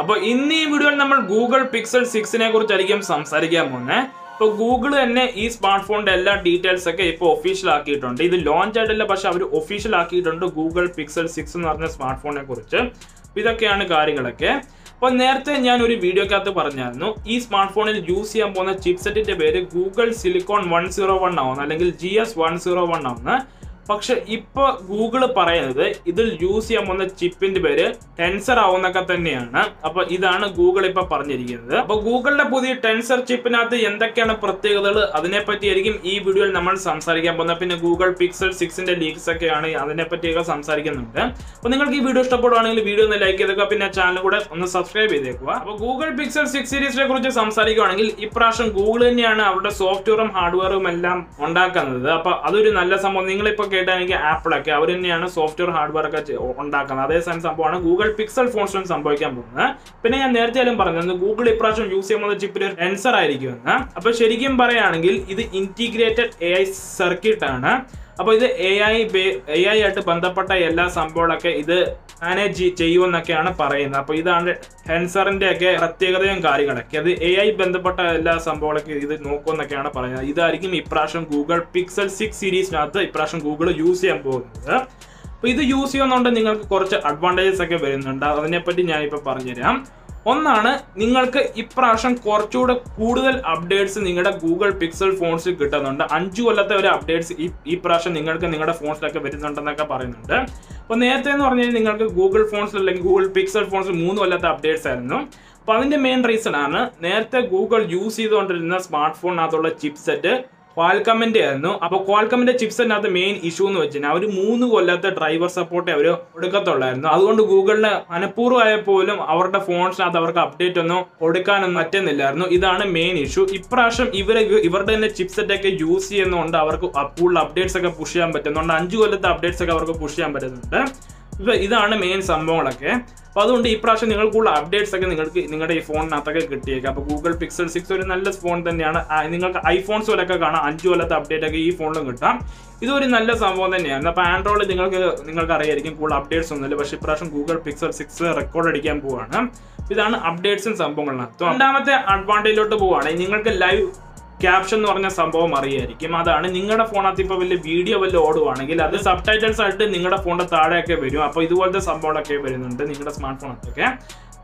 അപ്പോൾ ഇന്ന് ഈ വീഡിയോയിൽ നമ്മൾ Google Pixel 6-നെ കുറിച്ചായിരിക്കും സംസാരിക്കാൻ പോകുന്നത്. അപ്പോൾ Google തന്നെ ഈ സ്മാർട്ട് ഫോണിന്റെ എല്ലാ ഡീറ്റെയിൽസ് ഒക്കെ ഇപ്പോൾ ഒഫീഷ്യൽ ആക്കിയിട്ടുണ്ട്. ഇത് ലോഞ്ച് ആയിട്ടില്ല, പക്ഷെ അവർ ഒഫീഷ്യൽ ആക്കിയിട്ടുണ്ട് Google Pixel 6 എന്ന് പറഞ്ഞ സ്മാർട്ട് ഫോണിനെ കുറിച്ച്. ഇതൊക്കെയാണ് കാര്യങ്ങളൊക്കെ. അപ്പോൾ നേരത്തെ ഞാൻ ഒരു വീഡിയോക്കകത്ത് പറഞ്ഞായിരുന്നു, ഈ സ്മാർട്ട് ഫോണിൽ യൂസ് ചെയ്യാൻ പോകുന്ന ചിപ്സെറ്റിന്റെ പേര് Google Silicon 101 ആവുന്ന അല്ലെങ്കിൽ GS 101 ആവുന്ന. പക്ഷെ ഇപ്പോൾ ഗൂഗിൾ പറയുന്നത് ഇതിൽ യൂസ് ചെയ്യാൻ പോകുന്ന ചിപ്പിന്റെ പേര് ടെൻസർ ആവുന്നൊക്കെ തന്നെയാണ്. അപ്പോൾ ഇതാണ് ഗൂഗിൾ ഇപ്പോൾ പറഞ്ഞിരിക്കുന്നത്. അപ്പോൾ ഗൂഗിളിന്റെ പുതിയ ടെൻസർ ചിപ്പിനകത്ത് എന്തൊക്കെയാണ് പ്രത്യേകതകൾ, അതിനെപ്പറ്റിയായിരിക്കും ഈ വീഡിയോയിൽ നമ്മൾ സംസാരിക്കാൻ പോകുന്നത്. പിന്നെ ഗൂഗിൾ പിക്സൽ 6-ന്റെ ലീക്സ് ഒക്കെയാണ്, അതിനെപ്പറ്റിയൊക്കെ സംസാരിക്കുന്നുണ്ട്. അപ്പോൾ നിങ്ങൾക്ക് ഈ വീഡിയോ ഇഷ്ടപ്പെടുവാണെങ്കിൽ വീഡിയോ ഒന്ന് ലൈക്ക് ചെയ്തേക്കുക, പിന്നെ ചാനൽ കൂടെ ഒന്ന് സബ്സ്ക്രൈബ് ചെയ്തേക്കുക. അപ്പോൾ ഗൂഗിൾ പിക്സൽ 6 സീരീസിനെ കുറിച്ച് സംസാരിക്കുകയാണെങ്കിൽ ഇപ്രാവശ്യം ഗൂഗിൾ തന്നെയാണ് അവരുടെ സോഫ്റ്റ്വെയറും ഹാർഡ്വെയറും എല്ലാം ഉണ്ടാക്കുന്നത്. അപ്പോൾ അതൊരു നല്ല സംഭവം. നിങ്ങളിപ്പോൾ കേട്ടാണെങ്കിൽ ആപ്പിളൊക്കെ അവർ തന്നെയാണ് സോഫ്റ്റ്വെയർ ഹാർഡ്വെയർ ഒക്കെ ഉണ്ടാക്കുന്നത്. അതേസമയം സംഭവമാണ് ഗൂഗിൾ പിക്സൽ ഫോൺസിലും സംഭവിക്കാൻ പോകുന്നത്. പിന്നെ ഞാൻ നേരത്തെയാലും പറഞ്ഞത് ഗൂഗിൾ ഇപ്രാവശ്യം യൂസ് ചെയ്യുന്ന ചിപ്പിൽ ടെൻസർ ആയിരിക്കുമെന്ന്. അപ്പോൾ ശരിക്കും പറയുകയാണെങ്കിൽ ഇത് ഇൻറ്റിഗ്രേറ്റഡ് AI സർക്യൂട്ട് ആണ്. അപ്പോൾ ഇത് AI ആയിട്ട് ബന്ധപ്പെട്ട എല്ലാ സംഭവങ്ങളൊക്കെ ഇത് മാനേജ് ചെയ്യുമെന്നൊക്കെയാണ് പറയുന്നത്. അപ്പോൾ ഇതാണ് ടെൻസറിന്റെ ഒക്കെ പ്രത്യേകതയും കാര്യങ്ങളൊക്കെ. അത് AI ബന്ധപ്പെട്ട എല്ലാ സംഭവങ്ങളൊക്കെ ഇത് നോക്കുമെന്നൊക്കെയാണ് പറയുന്നത്. ഇതായിരിക്കും ഇപ്രാവശ്യം ഗൂഗിൾ പിക്സൽ 6 സീരീസിനകത്ത് ഇപ്രാവശ്യം ഗൂഗിൾ യൂസ് ചെയ്യാൻ പോകുന്നത്. അപ്പോൾ ഇത് യൂസ് ചെയ്യുന്നതുകൊണ്ട് നിങ്ങൾക്ക് കുറച്ച് അഡ്വാൻറ്റേജസ് ഒക്കെ വരുന്നുണ്ട്. അതിനെപ്പറ്റി ഞാനിപ്പോൾ പറഞ്ഞുതരാം. ഒന്നാണ്, നിങ്ങൾക്ക് ഇപ്രാവശ്യം കുറച്ചുകൂടെ കൂടുതൽ അപ്ഡേറ്റ്സ് നിങ്ങളുടെ ഗൂഗിൾ പിക്സൽ ഫോൺസിൽ കിട്ടുന്നുണ്ട്. 5 കൊല്ലത്തെ ഒരു അപ്ഡേറ്റ്സ് ഈ പ്രാവശ്യം നിങ്ങൾക്ക് നിങ്ങളുടെ ഫോൺസിലൊക്കെ വരുന്നുണ്ടെന്നൊക്കെ പറയുന്നുണ്ട്. അപ്പോൾ നേരത്തെ എന്ന് പറഞ്ഞു കഴിഞ്ഞാൽ നിങ്ങൾക്ക് ഗൂഗിൾ ഫോൺസിൽ അല്ലെങ്കിൽ ഗൂഗിൾ പിക്സൽ ഫോൺസിൽ 3 കൊല്ലത്തെ അപ്ഡേറ്റ്സ് ആയിരുന്നു. അപ്പോൾ അതിൻ്റെ മെയിൻ റീസൺ ആണ്, നേരത്തെ ഗൂഗിൾ യൂസ് ചെയ്തുകൊണ്ടിരുന്ന സ്മാർട്ട് ഫോണിനകത്തുള്ള ചിപ്സെറ്റ് ക്വാൽക്കമ്മിന്റെ ആയിരുന്നു. അപ്പോൾ ക്വാൽക്കമ്മിന്റെ ചിപ്സിനകത്ത് മെയിൻ ഇഷ്യൂ എന്ന് വെച്ചാൽ അവർ 3 കൊല്ലത്തെ ഡ്രൈവർ സപ്പോർട്ട് അവർ കൊടുക്കത്തുള്ളായിരുന്നു. അതുകൊണ്ട് ഗൂഗിളിന് മനഃപൂർവ്വമായ പോലും അവരുടെ ഫോൺസിനകത്ത് അവർക്ക് അപ്ഡേറ്റ് ഒന്നും കൊടുക്കാനൊന്നും പറ്റുന്നില്ലായിരുന്നു. ഇതാണ് മെയിൻ ഇഷ്യൂ. ഇപ്രാവശ്യം ഇവരുടെ തന്നെ ചിപ്സെറ്റ് ഒക്കെ യൂസ് ചെയ്യുന്നതുകൊണ്ട് അവർക്ക് കൂടുതൽ അപ്ഡേറ്റ്സ് ഒക്കെ പുഷ് ചെയ്യാൻ പറ്റുന്നുണ്ട്. 5 കൊല്ലത്തെ അപ്ഡേറ്റ്സ് ഒക്കെ അവർക്ക് പുഷ് ചെയ്യാൻ പറ്റുന്നുണ്ട്. ഇതാണ് മെയിൻ സംഭവങ്ങളൊക്കെ. അപ്പോൾ അതുകൊണ്ട് ഈ പ്രാവശ്യം നിങ്ങൾക്കുള്ള അപ്ഡേറ്റ്സ് ഒക്കെ നിങ്ങളുടെ ഈ ഫോണിനകത്തൊക്കെ കിട്ടിയേക്കാം. അപ്പോൾ ഗൂഗിൾ പിക്സൽ 6 ഒരു നല്ല ഫോൺ തന്നെയാണ്. നിങ്ങൾക്ക് ഐഫോൺസ് പോലൊക്കെ കാണാം. 5 കൊല്ലത്തെ അപ്ഡേറ്റ് ഒക്കെ ഈ ഫോണിലും കിട്ടാം. ഇതൊരു നല്ല സംഭവം തന്നെയാണ്. അപ്പോൾ ആൻഡ്രോയിഡ് നിങ്ങൾക്ക് അറിയായിരിക്കും കൂടുതൽ അപ്ഡേറ്റ്സ് ഒന്നുമില്ല. പക്ഷേ ഇപ്രാവശ്യം ഗൂഗിൾ പിക്സൽ 6 റെക്കോർഡ് അടിക്കാൻ പോവുകയാണ്. ഇതാണ് അപ്ഡേറ്റ്സും സംഭവങ്ങളിനകത്ത്. രണ്ടാമത്തെ അഡ്വാൻറ്റേജിലോട്ട് പോവുകയാണെങ്കിൽ നിങ്ങൾക്ക് ലൈവ് ക്യാപ്ഷൻ എന്ന് പറഞ്ഞ സംഭവം അറിയായിരിക്കും. അതാണ് നിങ്ങളുടെ ഫോണിനകത്ത് ഇപ്പോൾ വലിയ വീഡിയോ വല്ലതും ഓടുവാണെങ്കിൽ അത് സബ് ടൈറ്റിൽസ് ആയിട്ട് നിങ്ങളുടെ ഫോണിൻ്റെ താഴെയൊക്കെ വരും. അപ്പോൾ ഇതുപോലത്തെ സംഭവങ്ങളൊക്കെ വരുന്നുണ്ട് നിങ്ങളുടെ സ്മാർട്ട് ഫോണിനകത്തൊക്കെ.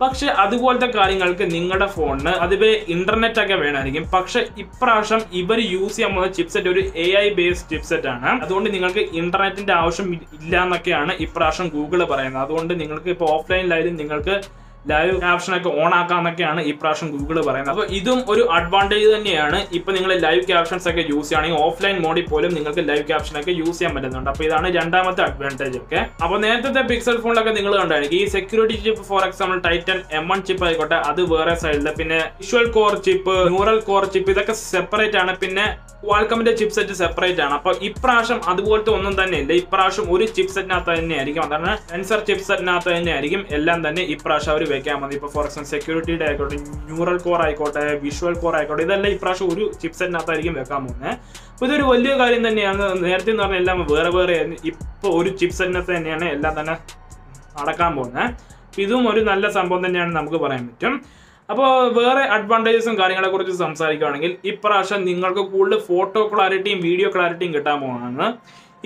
പക്ഷെ അതുപോലത്തെ കാര്യങ്ങൾക്ക് നിങ്ങളുടെ ഫോണിന് അതുപോലെ ഇന്റർനെറ്റ് ഒക്കെ വേണമായിരിക്കും. പക്ഷെ ഇപ്രാവശ്യം ഇവർ യൂസ് ചെയ്യാൻ പോകുന്ന ചിപ്സെറ്റ് ഒരു AI ബേസ്ഡ് ചിപ്സെറ്റ് ആണ്. അതുകൊണ്ട് നിങ്ങൾക്ക് ഇന്റർനെറ്റിന്റെ ആവശ്യം ഇല്ല എന്നൊക്കെയാണ് ഇപ്രാവശ്യം ഗൂഗിൾ പറയുന്നത്. അതുകൊണ്ട് നിങ്ങൾക്ക് ഇപ്പോൾ ഓഫ്ലൈനിലായാലും നിങ്ങൾക്ക് ലൈവ് ക്യാപ്ഷനൊക്കെ ഓൺ ആക്കാമെന്നൊക്കെയാണ് ഈ പ്രാവശ്യം ഗൂഗിൾ പറയുന്നത്. അപ്പോൾ ഇതും ഒരു അഡ്വാൻറ്റേജ് തന്നെയാണ്. ഇപ്പോൾ നിങ്ങൾ ലൈവ് ക്യാപ്ഷൻസ് ഒക്കെ യൂസ് ചെയ്യുകയാണെങ്കിൽ ഓഫ്ലൈൻ മോഡിൽ പോലും നിങ്ങൾക്ക് ലൈവ് ക്യാപ്ഷനൊക്കെ യൂസ് ചെയ്യാൻ പറ്റുന്നുണ്ട്. അപ്പോൾ ഇതാണ് രണ്ടാമത്തെ അഡ്വാൻറ്റേജ് ഒക്കെ. അപ്പോൾ നേരത്തെ പിക്സൽ ഫോണിലൊക്കെ നിങ്ങൾ കണ്ടായിരിക്കും ഈ security chip, for example Titan M1 chip ആയിക്കോട്ടെ, അത് വേറെ സൈഡിൽ, പിന്നെ visual core chip, neural core chip, ഇതൊക്കെ സെപ്പറേറ്റ് ആണ്. പിന്നെ ക്വാൽക്കമ്മിന്റെ ചിപ്സെറ്റ് സെപ്പറേറ്റ് ആണ്. അപ്പോൾ ഇപ്രാവശ്യം അതുപോലത്തെ ഒന്നും തന്നെ ഇല്ല. ഇപ്രാവശ്യം ഒരു ചിപ്സെറ്റിനകത്ത് തന്നെയായിരിക്കും, അതാണ് ടെൻസർ ചിപ്സെറ്റിനകത്ത് തന്നെയായിരിക്കും എല്ലാം തന്നെ ഇപ്രാവശ്യം അവർ വെക്കാൻ മതി. ഇപ്പോൾ ഫോർ എക്സാമ്പിൾ സെക്യൂരിറ്റിയുടെ ആയിക്കോട്ടെ, ന്യൂറൽ കോർ ആയിക്കോട്ടെ, വിഷ്വൽ കോർ ആയിക്കോട്ടെ, ഇതെല്ലാം ഇപ്രാവശ്യം ഒരു ചിപ്സെറ്റിനകത്തായിരിക്കും വെക്കാൻ പോകുന്നത്. അപ്പോൾ ഇതൊരു വലിയ കാര്യം തന്നെയാണ്. നേരത്തെ എന്ന് പറഞ്ഞാൽ എല്ലാം വേറെ വേറെ ആയിരുന്നു. ഇപ്പോൾ ഒരു ചിപ്സെറ്റിനകത്ത് തന്നെയാണ് എല്ലാം തന്നെ നടക്കാൻ പോകുന്നത്. ഇതും ഒരു നല്ല സംഭവം തന്നെയാണ് നമുക്ക് പറയാൻ പറ്റും. അപ്പോൾ വേറെ അഡ്വാൻറ്റേജസും കാര്യങ്ങളെ കുറിച്ച് സംസാരിക്കുകയാണെങ്കിൽ ഇപ്രാവശ്യം നിങ്ങൾക്ക് കൂടുതൽ ഫോട്ടോ ക്ലാരിറ്റിയും വീഡിയോ ക്ലാരിറ്റിയും കിട്ടാൻ പോകുന്നതാണ്.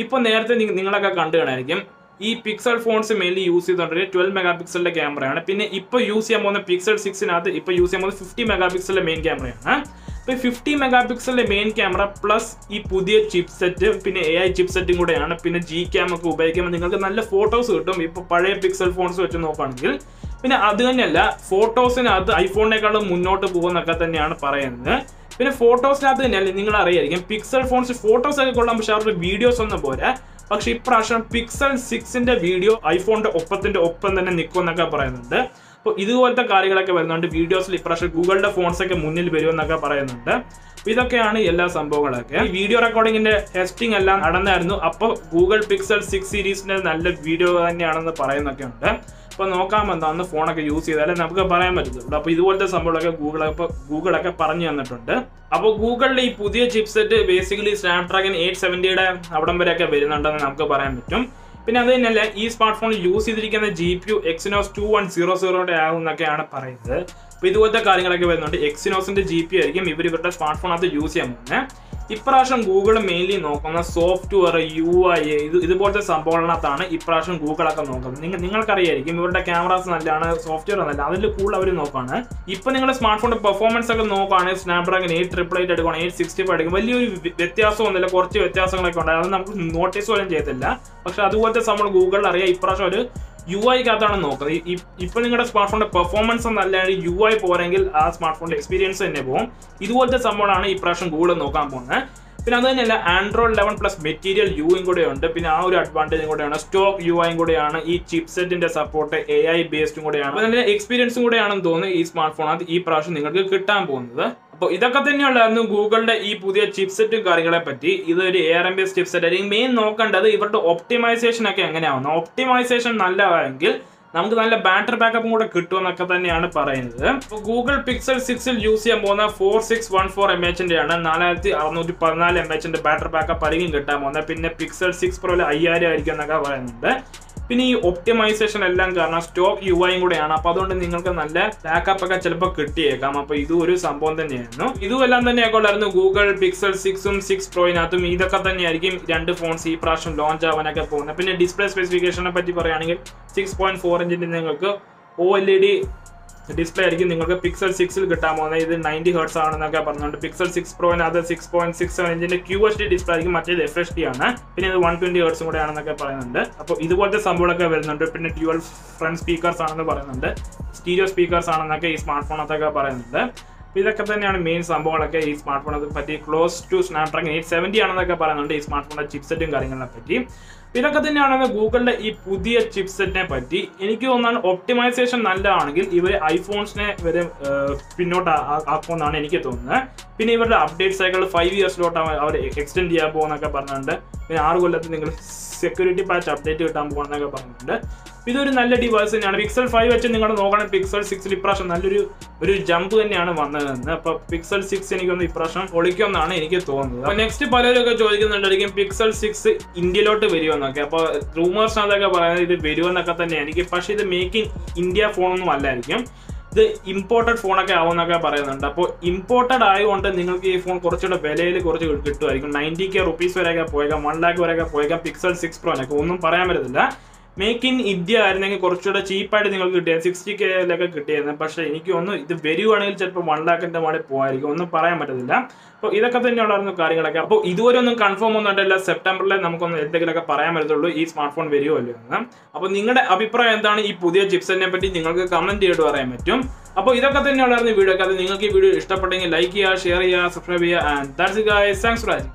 ഇപ്പോൾ നേരത്തെ നിങ്ങളൊക്കെ കണ്ടു കാണായിരിക്കും ഈ പിക്സൽ ഫോൺസ് മെയിൻലി യൂസ് ചെയ്തുകൊണ്ടിരിക്കുക 12 മെഗാ പിക്സലിൻ്റെ ക്യാമറയാണ്. പിന്നെ ഇപ്പോൾ യൂസ് ചെയ്യാൻ പോകുന്ന പിക്സൽ 6-നകത്ത് ഇപ്പോൾ യൂസ് ചെയ്യാൻ പോകുന്നത് 50 മെഗാ പിക്സലിൻ്റെ മെയിൻ ക്യാമറയാണ്. അപ്പോൾ 50 മെഗാ പിക്സലിൻ്റെ മെയിൻ ക്യാമറ പ്ലസ് ഈ പുതിയ ചിപ്സെറ്റ്, പിന്നെ AI ചിപ്സെറ്റും കൂടെയാണ്. പിന്നെ Gcam ഒക്കെ ഉപയോഗിക്കുമ്പോൾ നിങ്ങൾക്ക് നല്ല ഫോട്ടോസ് കിട്ടും ഇപ്പോൾ പഴയ പിക്സൽ ഫോൺസ് വെച്ച് നോക്കുകയാണെങ്കിൽ. പിന്നെ അത് തന്നെയല്ല, ഫോട്ടോസിനകത്ത് ഐഫോണിനേക്കാളും മുന്നോട്ട് പോകുമെന്നൊക്കെ തന്നെയാണ് പറയുന്നത്. പിന്നെ ഫോട്ടോസിനകത്ത് തന്നെയല്ല, നിങ്ങൾ അറിയായിരിക്കും പിക്സൽ ഫോൺസ് ഫോട്ടോസ് ഒക്കെ കൊള്ളാം, പക്ഷേ അവരുടെ വീഡിയോസ് ഒന്നും പോരാ. പക്ഷേ ഇപ്രാവശ്യം പിക്സൽ 6-ന്റെ വീഡിയോ ഐഫോണിന്റെ ഒപ്പം തന്നെ നിൽക്കുമെന്നൊക്കെ പറയുന്നുണ്ട്. അപ്പോൾ ഇതുപോലത്തെ കാര്യങ്ങളൊക്കെ വരുന്നുണ്ട്. വീഡിയോസിൽ ഇപ്രാവശ്യം ഗൂഗിളിന്റെ ഫോൺസൊക്കെ മുന്നിൽ വരുമെന്നൊക്കെ പറയുന്നുണ്ട്. ഇതൊക്കെയാണ് എല്ലാ സംഭവങ്ങളൊക്കെ. ഈ വീഡിയോ റെക്കോർഡിങ്ങിന്റെ ടെസ്റ്റിംഗ് എല്ലാം നടന്നായിരുന്നു. അപ്പോൾ ഗൂഗിൾ പിക്സൽ 6 സീരീസിന്റെ നല്ല വീഡിയോ തന്നെയാണെന്ന് പറയുന്നൊക്കെ ഉണ്ട്. അപ്പോൾ നോക്കാമെന്നാണ് ഫോണൊക്കെ യൂസ് ചെയ്താലേ നമുക്ക് പറയാൻ പറ്റുള്ളൂ. അപ്പോൾ ഇതുപോലത്തെ സംഭവങ്ങളൊക്കെ ഗൂഗിളൊക്കെ പറഞ്ഞു തന്നിട്ടുണ്ട്. അപ്പോൾ ഗൂഗിളിലെ ഈ പുതിയ ചിപ്സെറ്റ് ബേസിക്കലി Snapdragon 870-യുടെ അവിടം വരെയൊക്കെ വരുന്നുണ്ടെന്ന് നമുക്ക് പറയാൻ പറ്റും. പിന്നെ അത് തന്നെയല്ല ഈ സ്മാർട്ട് ഫോൺ യൂസ് ചെയ്തിരിക്കുന്ന ജി പി യു എക്സിനോസ് 2100 ആകുമെന്നൊക്കെയാണ് പറയുന്നത്. അപ്പോൾ ഇതുപോലത്തെ കാര്യങ്ങളൊക്കെ വരുന്നുണ്ട്. എക്സിനോസിൻ്റെ ജി പി ആയിരിക്കും ഇവരുടെ സ്മാർട്ട് ഫോണകത്ത് യൂസ് ചെയ്യാൻ പോകുന്നത്. ഇപ്രാവശ്യം ഗൂഗിൾ മെയിൻലി നോക്കുന്ന സോഫ്റ്റ്വെയർ UI ഇതുപോലത്തെ സംഭവങ്ങളാണ് ഇപ്രാവശ്യം ഗൂഗിളൊക്കെ നോക്കുന്നത്. നിങ്ങൾക്കറിയായിരിക്കും ഇവരുടെ ക്യാമറാസ് നല്ലതാണ്, സോഫ്റ്റ്വെയർ നല്ലതാണ്, അതിൽ കൂടുതൽ അവർ നോക്കുകയാണ്. ഇപ്പോൾ നിങ്ങളുടെ സ്മാർട്ട് ഫോണിൻ്റെ പെർഫോമൻസ് ഒക്കെ നോക്കുകയാണെങ്കിൽ സ്നാപ്ഡ്രാഗൺ 888 എടുക്കണം, 865 എടുക്കും, വലിയൊരു വ്യത്യാസമൊന്നുമില്ല. കുറച്ച് വ്യത്യാസങ്ങളൊക്കെ ഉണ്ടായി, അത് നമുക്ക് നോട്ടീസ് പോലും ചെയ്യത്തില്ല. പക്ഷേ അതുപോലത്തെ സംഭവം ഗൂഗിളിൽ അറിയാം ഇപ്രാവശ്യം ഒരു UI അകത്താണ് നോക്കുന്നത്. ഇപ്പൊ നിങ്ങളുടെ സ്മാർട്ട് ഫോണിന്റെ പെർഫോമൻസ് നല്ലതാണ്, UI പോരെങ്കിൽ ആ സ്മാർട്ട് ഫോണിന്റെ എക്സ്പീരിയൻസ് തന്നെ പോകും. ഇതുപോലത്തെ സംഭവമാണ് ഇപ്രാവശ്യം ഗൂഗിൾ നോക്കാൻ പോകുന്നത്. പിന്നെ അത് തന്നെയല്ല Android 11 പ്ലസ് മെറ്റീരിയൽ യുവും കൂടെ ഉണ്ട്. പിന്നെ ആ ഒരു അഡ്വാൻറ്റേജും കൂടെയാണ്, സ്റ്റോക്ക് UI കൂടെയാണ്, ഈ ചിപ്സെറ്റിന്റെ സപ്പോർട്ട് AI ബേസ്ഡും കൂടെയാണ്, നല്ല എക്സ്പീരിയൻസും കൂടെയാണെന്ന് തോന്നുന്നു ഈ സ്മാർട്ട് ഫോണത് ഈ പ്രാവശ്യം നിങ്ങൾക്ക് കിട്ടാൻ പോകുന്നത്. അപ്പോൾ ഇതൊക്കെ തന്നെയുള്ളായിരുന്നു ഗൂഗിളിന്റെ ഈ പുതിയ ചിപ്സെറ്റും കാര്യങ്ങളെ പറ്റി. ഇതൊരു ARM-based ചിപ്സെറ്റ് ആയിരിക്കും. മെയിൻ നോക്കേണ്ടത് ഇവരുടെ ഒപ്റ്റിമൈസേഷൻ ഒക്കെ എങ്ങനെയാവുന്നു. ഒപ്റ്റിമൈസേഷൻ നല്ലതാണെങ്കിൽ നമുക്ക് നല്ല ബാറ്ററി ബാക്കപ്പും കൂടെ കിട്ടുമെന്നൊക്കെ തന്നെയാണ് പറയുന്നത്. ഗൂഗിൾ പിക്സൽ 6-ൽ യൂസ് ചെയ്യാൻ പോകുന്ന 4614 mAh-ൻ്റെയാണ് 4614 mAh-ൻ്റെ ബാറ്ററി ബാക്കപ്പ് ആയിരിക്കും കിട്ടാൻ പോകുന്നത്. പിന്നെ പിക്സൽ 6 Pro-ൽ 5000 ആയിരിക്കും എന്നൊക്കെ പറയുന്നുണ്ട്. പിന്നെ ഈ ഒപ്റ്റിമൈസേഷൻ എല്ലാം കാരണം സ്റ്റോക്ക് UI കൂടെയാണ്. അപ്പോൾ അതുകൊണ്ട് നിങ്ങൾക്ക് നല്ല ബാക്കപ്പ് ഒക്കെ ചിലപ്പോൾ കിട്ടിയേക്കാം. അപ്പോൾ ഇതും ഒരു സംഭവം തന്നെയായിരുന്നു. ഇതുമെല്ലാം തന്നെയൊക്കെ ഉള്ളായിരുന്നു ഗൂഗിൾ പിക്സൽ 6-ഉം 6 Pro-നകത്തും. ഇതൊക്കെ തന്നെയായിരിക്കും രണ്ട് ഫോൺസ് ഈ പ്രാവശ്യം ലോഞ്ച് ആവാനൊക്കെ പോകുന്നത്. പിന്നെ ഡിസ്പ്ലേ സ്പെസിഫിക്കേഷനെ പറ്റി പറയുകയാണെങ്കിൽ 6.4 ഇഞ്ചിൻ്റെ നിങ്ങൾക്ക് OLED ഡിസ്പ്ലേ ആയിരിക്കും നിങ്ങൾക്ക് പിക്സൽ 6-ൽ കിട്ടാൻ പോകുന്നത്. ഇത് 90 Hz ആണെന്നൊക്കെ പറഞ്ഞുകൊണ്ട് പിക്സൽ 6 Pro-നകത്ത് 6.67 ഇഞ്ചിൻ്റെ QHD ഡിസ്പ്ലേ ആയിരിക്കും, മറ്റേത് FHD ആണ്. പിന്നെ ഇത് 120 Hz കൂടെ ആണെന്നൊക്കെ പറയുന്നുണ്ട്. അപ്പോൾ ഇതുപോലത്തെ സംഭവങ്ങളൊക്കെ വരുന്നുണ്ട്. പിന്നെ ഡ്യുവൽ ഫ്രണ്ട് സ്പീക്കേഴ്സ് ആണെന്ന് പറയുന്നുണ്ട്, സ്റ്റീരിയോ സ്പീക്കേഴ്സ് ആണെന്നൊക്കെ ഈ സ്മാർട്ട് ഫോണകത്തൊക്കെ പറയുന്നുണ്ട്. ഇതൊക്കെ തന്നെയാണ് മെയിൻ സംഭവങ്ങളൊക്കെ ഈ സ്മാർട്ട് ഫോണിനെ പറ്റി. ക്ലോസ് ടു സ്നാപ്ഡ്രാഗൺ 870 ആണെന്നൊക്കെ പറയുന്നുണ്ട് ഈ സ്മാർട്ട് ഫോണിൻ്റെ ചിപ്സെറ്റും കാര്യങ്ങളെ പറ്റി. ഇതൊക്കെ തന്നെയാണ് ഗൂഗിളിൻ്റെ ഈ പുതിയ ചിപ്സെറ്റിനെ പറ്റി. എനിക്ക് തോന്നുന്നതാണ് ഒപ്റ്റിമൈസേഷൻ നല്ലതാണെങ്കിൽ ഇവർ ഐഫോൺസിനെ വരെ പിന്നോട്ട് ആക്കുമെന്നാണ് എനിക്ക് തോന്നുന്നത്. പിന്നെ ഇവരുടെ അപ്ഡേറ്റ് സൈക്കിൾ 5 years-ലോട്ട് അവർ എക്സ്റ്റെൻഡ് ചെയ്യാൻ പോകുമെന്നൊക്കെ പറഞ്ഞിട്ടുണ്ട്. പിന്നെ 6 കൊല്ലത്തിൽ നിങ്ങൾ സെക്യൂരിറ്റി പാച്ച് അപ്ഡേറ്റ് കിട്ടാൻ പോകണമെന്നൊക്കെ പറഞ്ഞിട്ടുണ്ട്. ഇതൊരു നല്ല ഡിവൈസ് തന്നെയാണ്. പിക്സൽ 5 വെച്ച് നിങ്ങൾ നോക്കണം, പിക്സൽ 6-ൽ ഇപ്രാവശ്യം നല്ലൊരു ജമ്പ് തന്നെയാണ് വന്നതെന്ന്. അപ്പോൾ പിക്സൽ 6 എനിക്കൊന്ന് ഇപ്രാവശ്യം ഒളിക്കുമെന്നാണ് എനിക്ക് തോന്നുന്നത്. അപ്പോൾ നെക്സ്റ്റ് പലരൊക്കെ ചോദിക്കുന്നുണ്ടായിരിക്കും പിക്സൽ 6 ഇന്ത്യയിലോട്ട് വരുമെന്നൊക്കെ. അപ്പോൾ റൂമേഴ്സിനകത്തൊക്കെ പറയുന്നത് ഇത് വരുമെന്നൊക്കെ തന്നെയായിരിക്കും. പക്ഷേ ഇത് മേക്ക് ഇൻ ഇന്ത്യ ഫോണൊന്നും അല്ലായിരിക്കും, ഇത് ഇമ്പോർട്ടഡ് ഫോണൊക്കെ ആവുമെന്നൊക്കെ പറയുന്നുണ്ട്. അപ്പോൾ ഇമ്പോർട്ടഡ് ആയതുകൊണ്ട് നിങ്ങൾക്ക് ഈ ഫോൺ കുറച്ചുകൂടെ വിലയിൽ കുറച്ച് കിട്ടുമായിരിക്കും. 90K rupees വരെയൊക്കെ പോയേക്കാം, 1 lakh വരെയൊക്കെ പോയേക്കാം പിക്സൽ 6 Pro-നൊക്കെ. ഒന്നും പറയാൻ പറ്റത്തില്ല. മേക്ക് ഇൻ ഇന്ത്യ ആയിരുന്നെങ്കിൽ കുറച്ചുകൂടെ ചീപ്പായിട്ട് നിങ്ങൾക്ക് കിട്ടിയത് 60K-ലൊക്കെ കിട്ടിയായിരുന്നു. പക്ഷേ എനിക്ക് തോന്നുന്നു ഇത് വരുവാണെങ്കിൽ ചിലപ്പോൾ 1 lakh-ൻ്റെ മുകളിൽ പോകായിരിക്കും, ഒന്നും പറയാൻ പറ്റത്തില്ല. അപ്പോൾ ഇതൊക്കെ തന്നെയുള്ളായിരുന്നു കാര്യങ്ങളൊക്കെ. അപ്പോൾ ഇതുവരെ ഒന്നും കൺഫേം ഒന്നും ആയിട്ടില്ല. സെപ്റ്റംബറിൽ നമുക്കൊന്ന് എന്തെങ്കിലുമൊക്കെ പറയാൻ പറ്റത്തുള്ളൂ ഈ സ്മാർട്ട് ഫോൺ വരുമോ അല്ലോ എന്ന്. അപ്പോൾ നിങ്ങളുടെ അഭിപ്രായം എന്താണ് ഈ പുതിയ ചിപ്സെറ്റിനെ പറ്റി നിങ്ങൾക്ക് കമൻറ്റ് ചെയ്തിട്ട് പറയാൻ പറ്റും. അപ്പോൾ ഇതൊക്കെ തന്നെയുള്ളായിരുന്നു വീഡിയോ. അത് നിങ്ങൾക്ക് ഈ വീഡിയോ ഇഷ്ടപ്പെട്ടെങ്കിൽ ലൈക്ക് ചെയ്യുക, ഷെയർ ചെയ്യുക, സബ്സ്ക്രൈബ് ചെയ്യുക. And that's it guys. Thanks for watching.